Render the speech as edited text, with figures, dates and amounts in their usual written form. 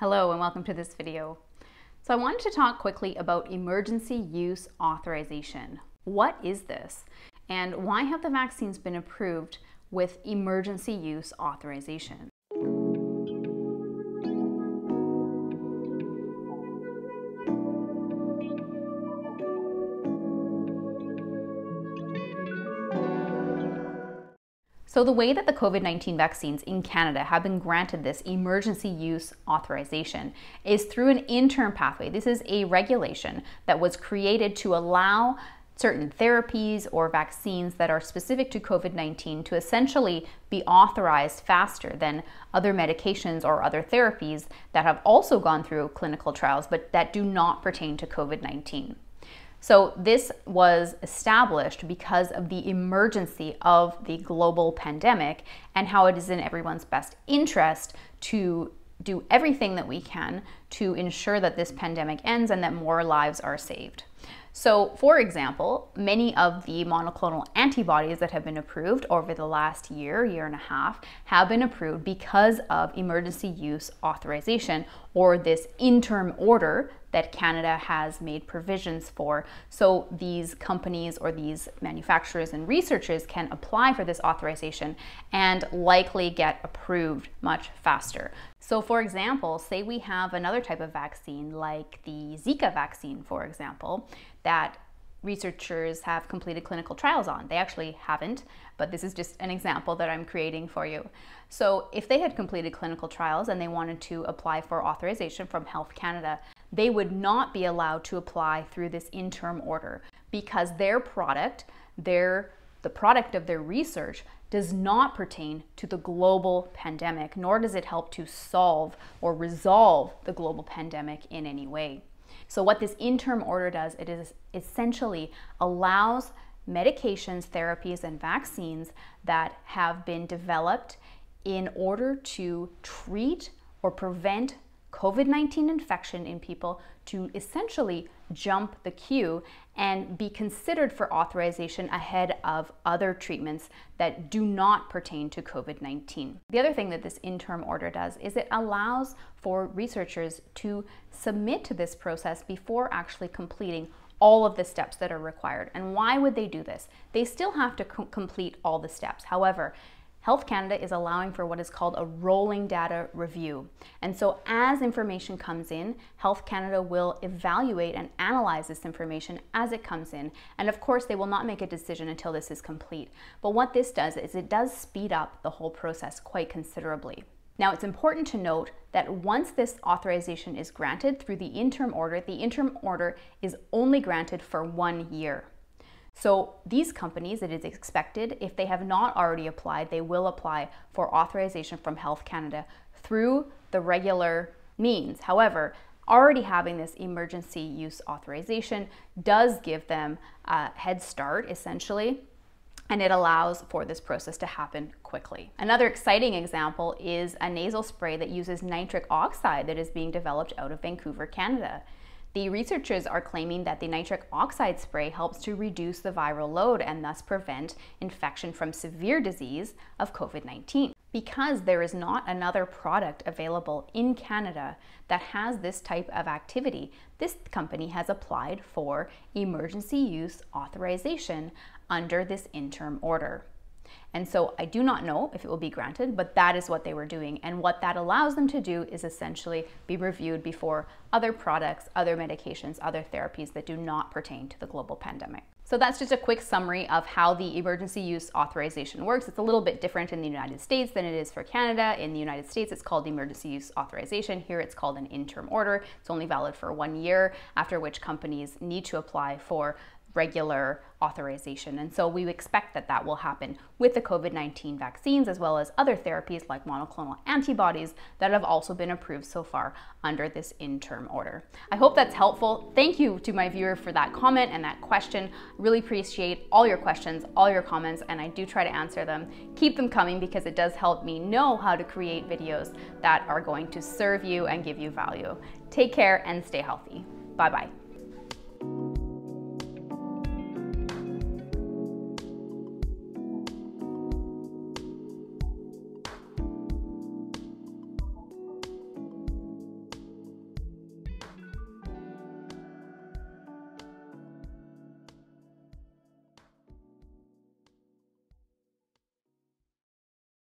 Hello and welcome to this video. So I wanted to talk quickly about emergency use authorization. What is this? And why have the vaccines been approved with emergency use authorization? So the way that the COVID-19 vaccines in Canada have been granted this emergency use authorization is through an interim pathway. This is a regulation that was created to allow certain therapies or vaccines that are specific to COVID-19 to essentially be authorized faster than other medications or other therapies that have also gone through clinical trials but that do not pertain to COVID-19. So this was established because of the emergency of the global pandemic and how it is in everyone's best interest to do everything that we can to ensure that this pandemic ends and that more lives are saved. So, for example, many of the monoclonal antibodies that have been approved over the last year, year and a half, have been approved because of emergency use authorization or this interim order that Canada has made provisions for. So these companies or these manufacturers and researchers can apply for this authorization and likely get approved much faster. So for example, say we have another type of vaccine like the Zika vaccine, for example, that researchers have completed clinical trials on. They actually haven't, but this is just an example that I'm creating for you. So if they had completed clinical trials and they wanted to apply for authorization from Health Canada, they would not be allowed to apply through this interim order because their product, the product of their research does not pertain to the global pandemic, nor does it help to solve or resolve the global pandemic in any way. So what this interim order does, it is essentially allows medications, therapies, and vaccines that have been developed in order to treat or prevent COVID-19 infection in people to essentially jump the queue and be considered for authorization ahead of other treatments that do not pertain to COVID-19. The other thing that this interim order does is it allows for researchers to submit to this process before actually completing all of the steps that are required. And why would they do this? They still have to complete all the steps. However, Health Canada is allowing for what is called a rolling data review. And so as information comes in, Health Canada will evaluate and analyze this information as it comes in. And of course, they will not make a decision until this is complete. But what this does is it does speed up the whole process quite considerably. Now, it's important to note that once this authorization is granted through the interim order is only granted for 1 year. So these companies, it is expected, if they have not already applied, they will apply for authorization from Health Canada through the regular means. However, already having this emergency use authorization does give them a head start, essentially, and it allows for this process to happen quickly. Another exciting example is a nasal spray that uses nitric oxide that is being developed out of Vancouver, Canada. The researchers are claiming that the nitric oxide spray helps to reduce the viral load and thus prevent infection from severe disease of COVID-19. Because there is not another product available in Canada that has this type of activity, this company has applied for emergency use authorization under this interim order. And so I do not know if it will be granted, but that is what they were doing. And what that allows them to do is essentially be reviewed before other products, other medications, other therapies that do not pertain to the global pandemic. So that's just a quick summary of how the emergency use authorization works. It's a little bit different in the United States than it is for Canada. In the United States, it's called emergency use authorization. Here it's called an interim order. It's only valid for 1 year, after which companies need to apply for regular authorization. And so we expect that that will happen with the COVID-19 vaccines, as well as other therapies like monoclonal antibodies that have also been approved so far under this interim order. I hope that's helpful. Thank you to my viewer for that comment and that question. Really appreciate all your questions, all your comments, and I do try to answer them. Keep them coming because it does help me know how to create videos that are going to serve you and give you value. Take care and stay healthy. Bye-bye.